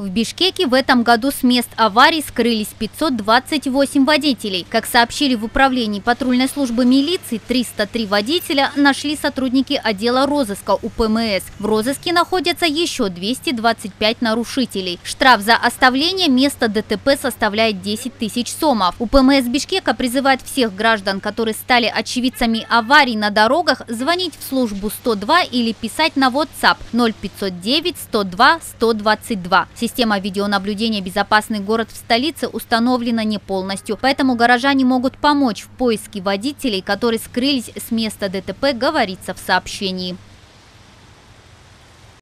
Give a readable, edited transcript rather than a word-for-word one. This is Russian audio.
В Бишкеке в этом году с мест аварий скрылись 528 водителей. Как сообщили в управлении патрульной службы милиции, 303 водителя нашли сотрудники отдела розыска УПМС. В розыске находятся еще 225 нарушителей. Штраф за оставление места ДТП составляет 10 тысяч сомов. УПМС Бишкека призывает всех граждан, которые стали очевидцами аварий на дорогах, звонить в службу 102 или писать на WhatsApp 0509 102 122. Система видеонаблюдения «Безопасный город» в столице установлена не полностью, поэтому горожане могут помочь в поиске водителей, которые скрылись с места ДТП, говорится в сообщении.